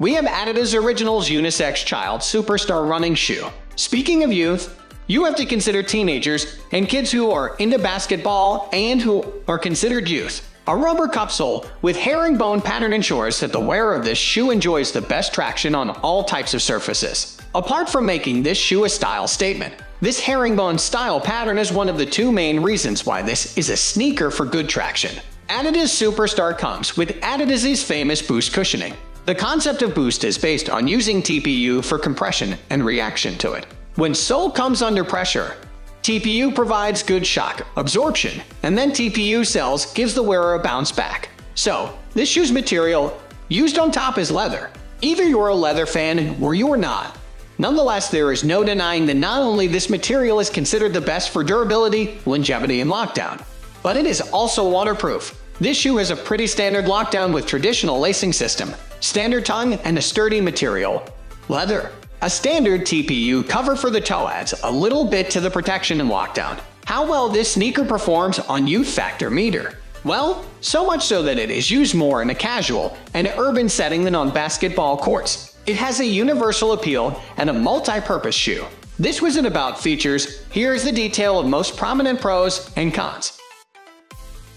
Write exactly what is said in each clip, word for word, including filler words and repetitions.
we have Adidas Originals Unisex Child Superstar Running Shoe. Speaking of youth, you have to consider teenagers and kids who are into basketball and who are considered youth. A rubber cupsole with herringbone pattern ensures that the wearer of this shoe enjoys the best traction on all types of surfaces. Apart from making this shoe a style statement, this herringbone style pattern is one of the two main reasons why this is a sneaker for good traction. Adidas Superstar comes with Adidas's famous Boost Cushioning. The concept of Boost is based on using T P U for compression and reaction to it. When sole comes under pressure, T P U provides good shock absorption, and then T P U cells gives the wearer a bounce back. So, this shoe's material used on top is leather. Either you're a leather fan or you're not. Nonetheless, there is no denying that not only this material is considered the best for durability, longevity, and lockdown, but it is also waterproof. This shoe has a pretty standard lockdown with traditional lacing system, standard tongue, and a sturdy material, leather. A standard T P U cover for the toe adds a little bit to the protection and lockdown. How well this sneaker performs on youth factor meter? Well, so much so that it is used more in a casual and urban setting than on basketball courts. It has a universal appeal and a multi-purpose shoe. This was an about features. Here is the detail of most prominent pros and cons.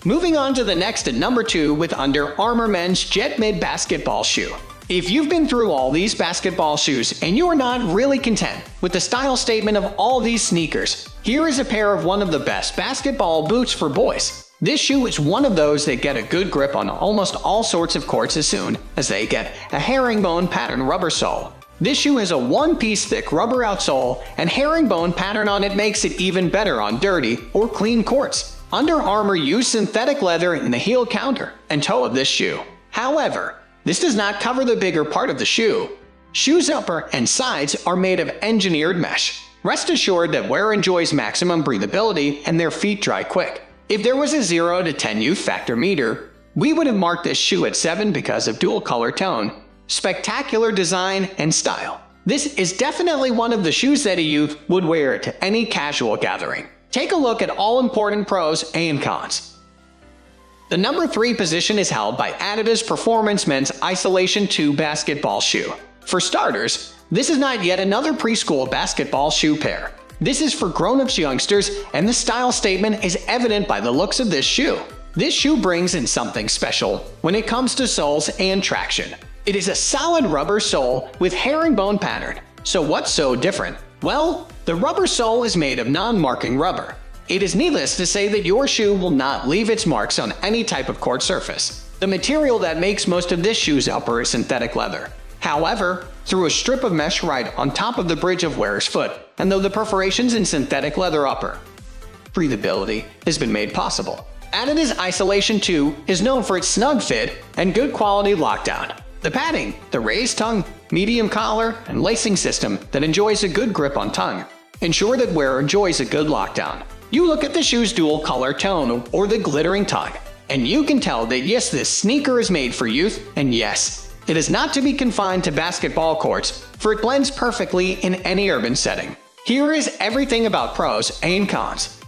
Moving on to the next at number two with Under Armour Men's Jet Mid Basketball Shoe. If you've been through all these basketball shoes and you are not really content with the style statement of all these sneakers, here is a pair of one of the best basketball boots for boys. This shoe is one of those that get a good grip on almost all sorts of courts as soon as they get a herringbone pattern rubber sole. This shoe has a one-piece thick rubber outsole, and herringbone pattern on it makes it even better on dirty or clean courts. Under Armour used synthetic leather in the heel counter and toe of this shoe. However, this does not cover the bigger part of the shoe. Shoe's upper and sides are made of engineered mesh. Rest assured that wearer enjoys maximum breathability and their feet dry quick. If there was a zero to ten youth factor meter, we would have marked this shoe at seven because of dual color tone, spectacular design, and style. This is definitely one of the shoes that a youth would wear to any casual gathering. Take a look at all important pros and cons. The number three position is held by Adidas Performance Men's Isolation two Basketball Shoe. For starters, this is not yet another preschool basketball shoe pair. This is for grown-ups youngsters, and the style statement is evident by the looks of this shoe. This shoe brings in something special when it comes to soles and traction. It is a solid rubber sole with herringbone pattern. So what's so different? Well, the rubber sole is made of non-marking rubber. It is needless to say that your shoe will not leave its marks on any type of court surface. The material that makes most of this shoe's upper is synthetic leather. However, through a strip of mesh right on top of the bridge of wearer's foot, and though the perforations in synthetic leather upper, breathability has been made possible. Adidas Isolation two is known for its snug fit and good quality lockdown. The padding, the raised tongue, medium collar, and lacing system that enjoys a good grip on tongue ensure that wearer enjoys a good lockdown. You look at the shoe's dual color tone or the glittering tongue, and you can tell that yes, this sneaker is made for youth, and yes, it is not to be confined to basketball courts, for it blends perfectly in any urban setting. Here is everything about pros and cons.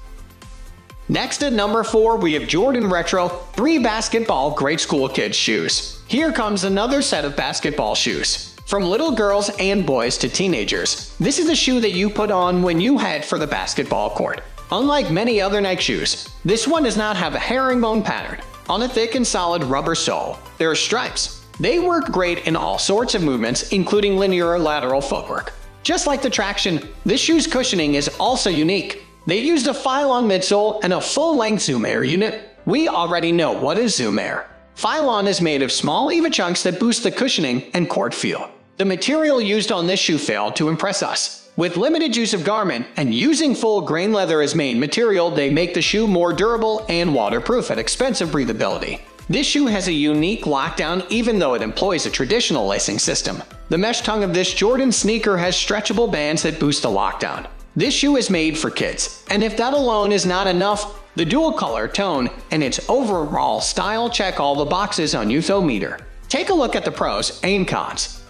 Next at number four, we have Jordan Retro three Basketball Grade School Kids Shoes. Here comes another set of basketball shoes. From little girls and boys to teenagers, this is the shoe that you put on when you head for the basketball court. Unlike many other Nike shoes, this one does not have a herringbone pattern. On a thick and solid rubber sole, there are stripes. They work great in all sorts of movements, including linear or lateral footwork. Just like the traction, this shoe's cushioning is also unique. They used a Phylon midsole and a full-length Zoom Air unit. We already know what is Zoom Air. Phylon is made of small EVA chunks that boost the cushioning and court feel. The material used on this shoe failed to impress us. With limited use of garment and using full grain leather as main material, they make the shoe more durable and waterproof at expense of breathability. This shoe has a unique lockdown even though it employs a traditional lacing system. The mesh tongue of this Jordan sneaker has stretchable bands that boost the lockdown. This shoe is made for kids, and if that alone is not enough, the dual color, tone, and its overall style check all the boxes on Youthometer. Take a look at the pros and cons.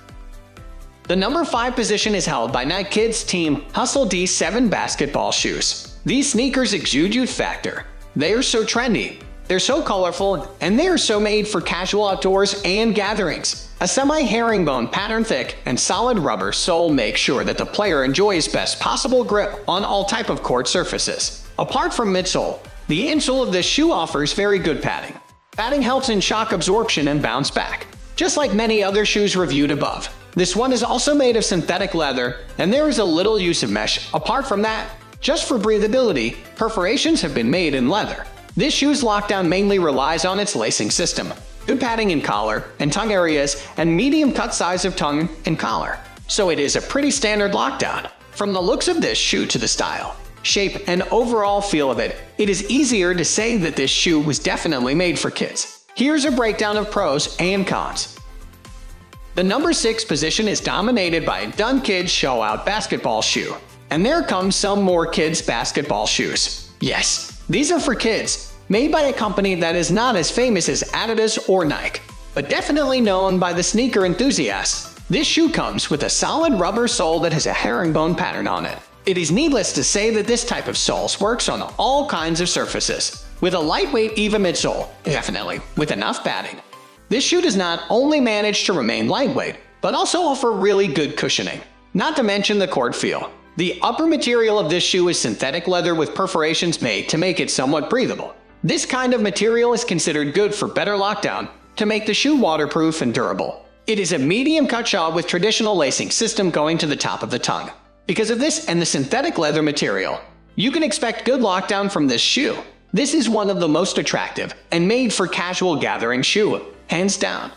The number five position is held by Nike's Team Hustle D seven basketball shoes. These sneakers exude youth factor. They are so trendy, they're so colorful, and they are so made for casual outdoors and gatherings. A semi-herringbone pattern thick and solid rubber sole makes sure that the player enjoys best possible grip on all type of court surfaces. Apart from midsole, the insole of this shoe offers very good padding. Padding helps in shock absorption and bounce back. Just like many other shoes reviewed above, this one is also made of synthetic leather, and there is a little use of mesh. Apart from that, just for breathability, perforations have been made in leather. This shoe's lockdown mainly relies on its lacing system, good padding in collar and tongue areas, and medium cut size of tongue and collar. So it is a pretty standard lockdown. From the looks of this shoe to the style, shape, and overall feel of it, it is easier to say that this shoe was definitely made for kids. Here's a breakdown of pros and cons. The number six position is dominated by a done kids show-out basketball shoe. And there comes some more kids basketball shoes. Yes, these are for kids, made by a company that is not as famous as Adidas or Nike, but definitely known by the sneaker enthusiasts. This shoe comes with a solid rubber sole that has a herringbone pattern on it. It is needless to say that this type of soles works on all kinds of surfaces, with a lightweight EVA midsole, definitely, with enough padding. This shoe does not only manage to remain lightweight, but also offer really good cushioning, not to mention the court feel. The upper material of this shoe is synthetic leather with perforations made to make it somewhat breathable. This kind of material is considered good for better lockdown, to make the shoe waterproof and durable. It is a medium cut shawl with traditional lacing system going to the top of the tongue. Because of this and the synthetic leather material, you can expect good lockdown from this shoe. This is one of the most attractive and made for casual gathering shoe, hands down.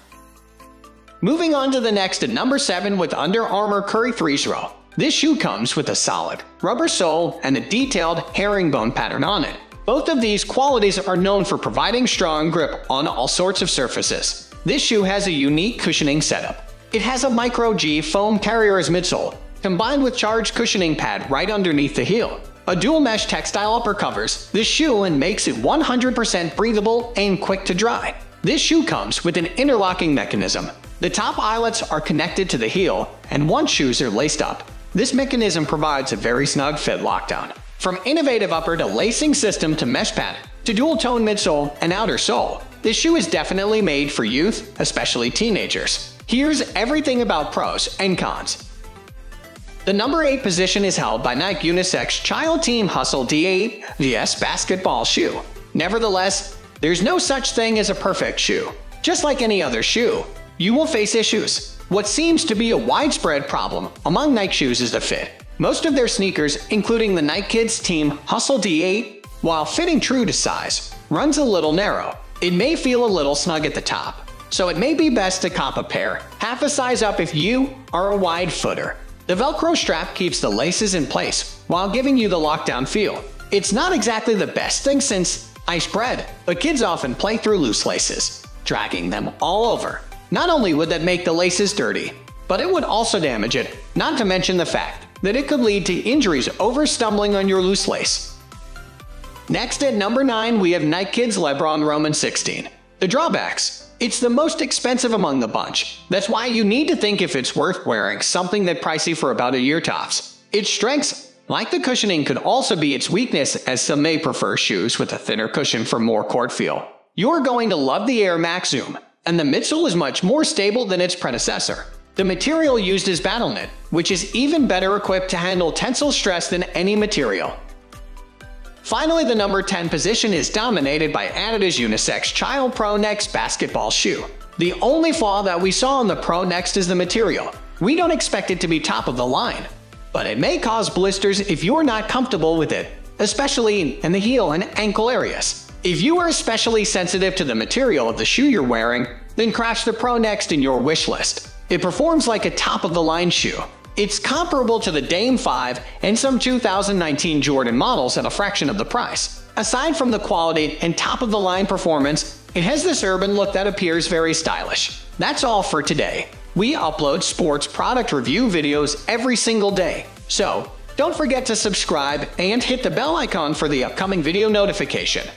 Moving on to the next at number seven with Under Armour Curry three zero. This shoe comes with a solid rubber sole and a detailed herringbone pattern on it. Both of these qualities are known for providing strong grip on all sorts of surfaces. This shoe has a unique cushioning setup. It has a micro G foam carrier as midsole, combined with charged cushioning pad right underneath the heel. A dual mesh textile upper covers this shoe and makes it one hundred percent breathable and quick to dry. This shoe comes with an interlocking mechanism. The top eyelets are connected to the heel, and once shoes are laced up, this mechanism provides a very snug fit lockdown. From innovative upper to lacing system to mesh pattern to dual tone midsole and outer sole, this shoe is definitely made for youth, especially teenagers. Here's everything about pros and cons. The number eight position is held by Nike Unisex Child Team Hustle D eight V S basketball shoe. Nevertheless, there's no such thing as a perfect shoe. Just like any other shoe, you will face issues. What seems to be a widespread problem among Nike shoes is the fit. Most of their sneakers, including the Nike Kids Team Hustle D eight, while fitting true to size, runs a little narrow. It may feel a little snug at the top, so it may be best to cop a pair half a size up if you are a wide footer. The Velcro strap keeps the laces in place while giving you the lockdown feel. It's not exactly the best thing since ice bread, but kids often play through loose laces, dragging them all over. Not only would that make the laces dirty, but it would also damage it, not to mention the fact that it could lead to injuries over stumbling on your loose lace. Next at number nine, we have Nike's Lebron Roman sixteen. The drawbacks. It's the most expensive among the bunch. That's why you need to think if it's worth wearing something that pricey for about a year tops. Its strengths, like the cushioning, could also be its weakness, as some may prefer shoes with a thinner cushion for more court feel. You're going to love the Air Max Zoom, and the midsole is much more stable than its predecessor. The material used is Battleknit, which is even better equipped to handle tensile stress than any material. Finally, the number ten position is dominated by Adidas Unisex Child Pro Next basketball shoe. The only flaw that we saw in the Pro Next is the material. We don't expect it to be top of the line, but it may cause blisters if you're not comfortable with it, especially in the heel and ankle areas. If you are especially sensitive to the material of the shoe you're wearing, then crash the Pro Next in your wish list. It performs like a top-of-the-line shoe. It's comparable to the Dame five and some two thousand nineteen Jordan models at a fraction of the price. Aside from the quality and top-of-the-line performance, It has this urban look that appears very stylish. That's all for today. We upload sports product review videos every single day, so don't forget to subscribe and hit the bell icon for the upcoming video notification.